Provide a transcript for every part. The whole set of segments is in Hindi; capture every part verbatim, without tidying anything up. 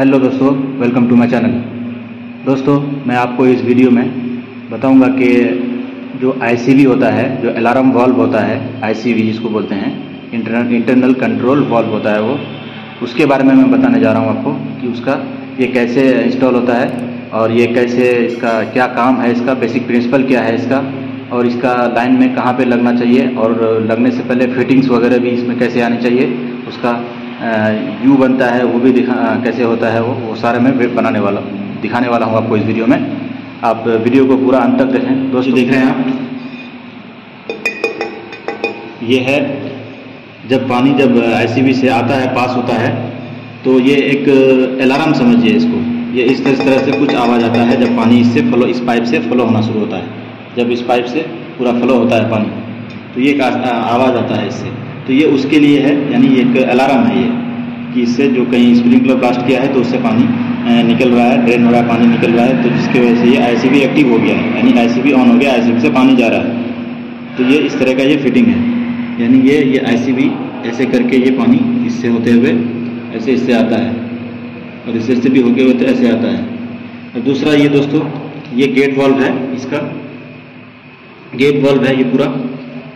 हेलो दोस्तों, वेलकम टू माय चैनल। दोस्तों, मैं आपको इस वीडियो में बताऊंगा कि जो आईसीवी होता है, जो अलार्म वाल्व होता है, आईसीवी जिसको बोलते हैं, इंटरनल इंटरनल कंट्रोल वाल्व होता है, वो उसके बारे में मैं बताने जा रहा हूं आपको कि उसका ये कैसे इंस्टॉल होता है और ये कैसे, इसका क्या काम है, इसका बेसिक प्रिंसिपल क्या है इसका, और इसका लाइन में कहाँ पर लगना चाहिए और लगने से पहले फिटिंग्स वगैरह भी इसमें कैसे आनी चाहिए, उसका यू बनता है वो भी दिखा कैसे होता है, वो वो सारे में वेब बनाने वाला दिखाने वाला हूँ आपको इस वीडियो में। आप वीडियो को पूरा अंत तक देखें। दोस्तों, देख रहे हैं आप, ये है जब पानी जब आईसीवी से आता है, पास होता है, तो ये एक अलार्म समझिए इसको। ये इस तरह से कुछ आवाज़ आता है जब पानी इससे फ्लो, इस पाइप से फ्लो होना शुरू होता है। जब इस पाइप से पूरा फ्लो होता है पानी, तो ये आवाज़ आता है इससे। तो ये उसके लिए है, यानी एक अलार्म है ये, कि इससे जो कहीं स्प्रिंकलर ब्लास्ट किया है तो उससे पानी निकल रहा है, ड्रेन हो रहा है, पानी निकल रहा है, तो जिसकी वजह से ये आईसीवी एक्टिव हो गया है, यानी आईसीवी ऑन हो गया, आईसीवी से पानी जा रहा है। तो ये इस तरह का ये फिटिंग है, यानी ये ये आईसीवी ऐसे करके ये पानी इससे होते हुए ऐसे इससे आता है और इससे इससे भी होके हुए तो ऐसे आता है। और दूसरा ये दोस्तों, ये गेट वाल्व है, इसका गेट वाल्व है, ये पूरा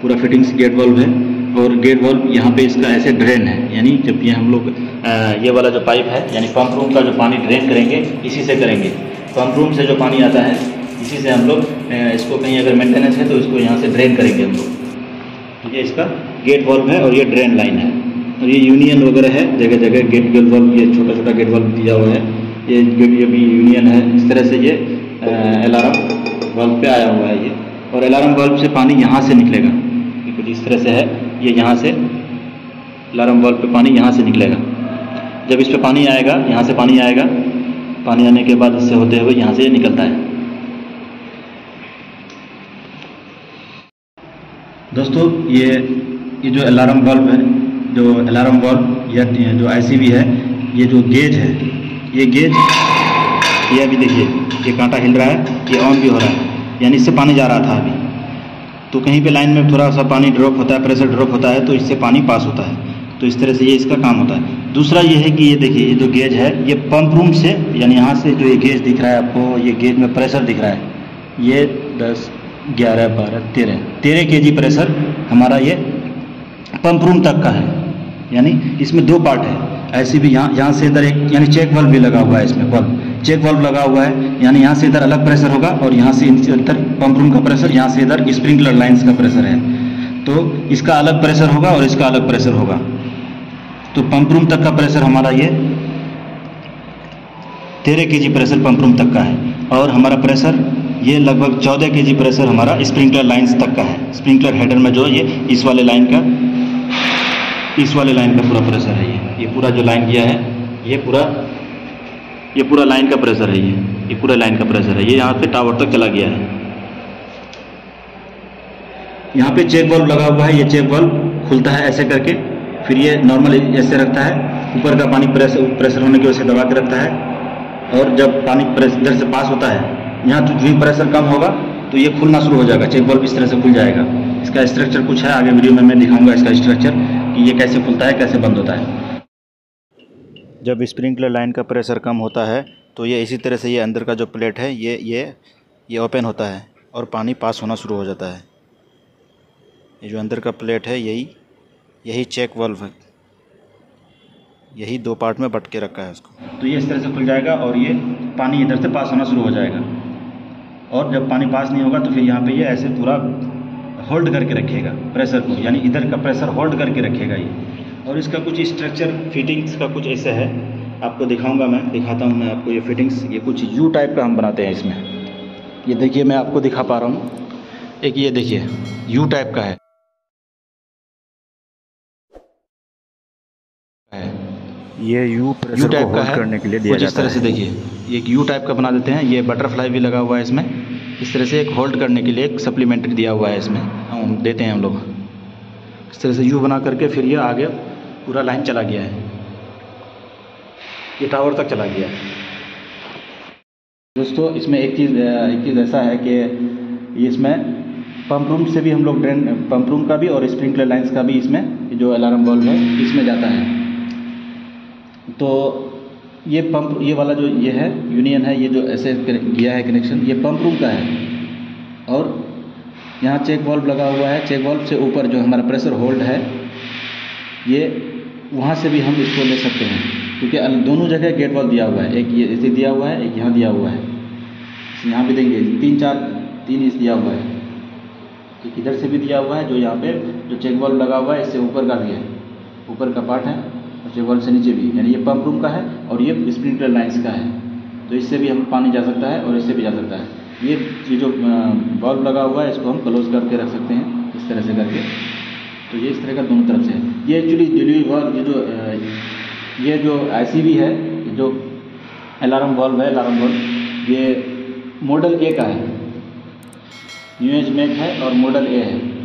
पूरा फिटिंग्स गेट वाल्व है। और गेट वाल्व यहाँ पे इसका ऐसे ड्रेन है, यानी जब ये हम लोग ये वाला जो पाइप है, यानी पंप रूम का जो पानी ड्रेन करेंगे, इसी से करेंगे। पंप रूम से जो पानी आता है इसी से हम लोग इसको, कहीं अगर मेंटेनेंस है तो इसको यहाँ से ड्रेन करेंगे हम लोग। ये इसका गेट वाल्व है और ये ड्रेन लाइन है। और ये यूनियन वगैरह है जगह जगह, गेट गेट वाल्व, ये छोटा छोटा गेट वाल्व दिया हुआ है, ये गेट ये भी यूनियन है। इस तरह से ये अलार्म वाल्व पर आया हुआ है ये, और अलार्म वाल्व से पानी यहाँ से निकलेगा, कुछ इस तरह से है ये, यहाँ से अलार्म वाल्व पे पानी यहाँ से निकलेगा। जब इस पे पानी आएगा, यहाँ से पानी आएगा, पानी आने के बाद इससे होते हुए यहाँ से ये निकलता है। दोस्तों, ये ये जो अलार्म वाल्व है, जो अलार्म वाल्व या जो आईसीवी है, ये जो गेज है, ये गेज, ये अभी देखिए ये कांटा हिल रहा है, ये ऑन भी हो रहा है, यानी इससे पानी जा रहा था अभी। तो कहीं पे लाइन में थोड़ा सा पानी ड्रॉप होता है, प्रेशर ड्रॉप होता है, तो इससे पानी पास होता है। तो इस तरह से ये इसका काम होता है। दूसरा ये है कि ये देखिए, ये जो गेज है, ये पंप रूम से, यानी यहाँ से जो ये गेज दिख रहा है आपको, ये गेज में प्रेशर दिख रहा है, ये दस ग्यारह बारह तेरह तेरह केजी प्रेशर हमारा ये पंप रूम तक का है। यानी इसमें दो पार्ट है, ऐसी भी यहाँ यहाँ से इधर एक, यानी चेक वाल्व भी लगा हुआ है, इसमें बल्ब चेक वाल्व लगा हुआ है, यानी यहाँ से इधर अलग प्रेशर होगा और यहाँ से इधर पंप रूम का प्रेशर, यहाँ से इधर स्प्रिंकलर लाइंस का प्रेशर है, तो इसका अलग प्रेशर होगा और इसका अलग प्रेशर होगा। तो पंप रूम तक का प्रेशर हमारा ये तेरह केजी प्रेशर पंप रूम तक का है, और हमारा प्रेशर ये लगभग चौदह केजी प्रेशर हमारा स्प्रिंकलर लाइंस तक का है। स्प्रिंकलर हेडर में जो ये इस वाले लाइन का इस वाले लाइन का पूरा प्रेशर है, ये ये पूरा जो लाइन किया है, ये पूरा ये पूरा लाइन का प्रेशर है, ये ये पूरा लाइन का प्रेशर है, ये यहाँ से टावर तक चला गया है। यहाँ पे चेक वाल्व लगा हुआ है, ये चेक वाल्व खुलता है ऐसे करके, फिर ये नॉर्मल ऐसे रखता है, ऊपर का पानी प्रेशर प्रेशर होने की वजह से दबा के रखता है, और जब पानी इधर से पास होता है, यहाँ तो जो प्रेशर कम होगा तो ये खुलना शुरू हो जाएगा, चेक वाल्व इस तरह से खुल जाएगा। इसका स्ट्रक्चर कुछ है, आगे वीडियो में मैं दिखाऊंगा इसका स्ट्रक्चर कि ये कैसे खुलता है, कैसे बंद होता है। जब स्प्रिंकलर लाइन का प्रेशर कम होता है तो ये इसी तरह से ये अंदर का जो प्लेट है, ये ये ये ओपन होता है और पानी पास होना शुरू हो जाता है। ये जो अंदर का प्लेट है, यही यही चेक वाल्व है, यही दो पार्ट में बट के रखा है उसको। तो ये इस तरह से खुल जाएगा और ये पानी इधर से पास होना शुरू हो जाएगा, और जब पानी पास नहीं होगा तो फिर यहाँ पे ये ऐसे पूरा होल्ड करके रखेगा प्रेशर को, यानी इधर का प्रेशर होल्ड करके रखेगा ये। और इसका कुछ स्ट्रक्चर, फिटिंग्स का कुछ ऐसा है, आपको दिखाऊंगा मैं दिखाता हूं मैं आपको ये फिटिंग्स। ये कुछ यू टाइप का हम बनाते हैं इसमें, ये देखिए मैं आपको दिखा पा रहा हूं। एक ये देखिए यू टाइप का है, ये यू यू टाइप का है करने के लिए दिया कुछ जाता इस तरह से। देखिए ये एक यू टाइप का बना देते हैं, ये बटरफ्लाई भी लगा हुआ है इसमें, इस तरह से एक होल्ड करने के लिए एक सप्लीमेंट्री दिया हुआ है इसमें, हम देते हैं हम लोग इस तरह से यू बना करके। फिर ये आगे पूरा लाइन चला गया है, ये टावर तक चला गया है। दोस्तों, इसमें एक चीज़ एक चीज़ ऐसा है कि इसमें पंप रूम से भी हम लोग ड्रेन, पंप रूम का भी और स्प्रिंकलर लाइंस का भी इसमें जो अलार्म वाल्व है इसमें जाता है। तो ये पंप, ये वाला जो ये है यूनियन है, ये जो ऐसे किया है कनेक्शन, ये पंप रूम का है। और यहाँ चेक वाल्व लगा हुआ है, चेक वाल्व से ऊपर जो हमारा प्रेशर होल्ड है ये वहाँ से भी हम इसको ले सकते हैं, क्योंकि दोनों जगह गेट वाल्व दिया हुआ है, एक ये इसे दिया हुआ है, एक यहाँ दिया हुआ है, यहाँ भी देंगे तीन चार तीन इस दिया हुआ है, एक इधर से भी दिया हुआ है, जो यहाँ पे जो चेक वाल्व लगा हुआ है इससे ऊपर का भी है, ऊपर का पार्ट है और चेक वाल्व से नीचे भी, यानी ये पंप रूम का है और ये स्प्रिंकलर लाइन्स का है। तो इससे भी हम पानी जा सकता है और इससे भी जा सकता है। ये ये जो बल्ब लगा हुआ है इसको हम क्लोज करके रख सकते हैं इस तरह से करके, तो ये इस तरह का दोनों तरफ से है। ये एक्चुअली डिलीवरी वाल्व, ये जो ये जो आईसीवी है, जो अलार्म वाल्व है, अलार्म वाल्व ये मॉडल ए का है, यूएच मैक है और मॉडल ए है।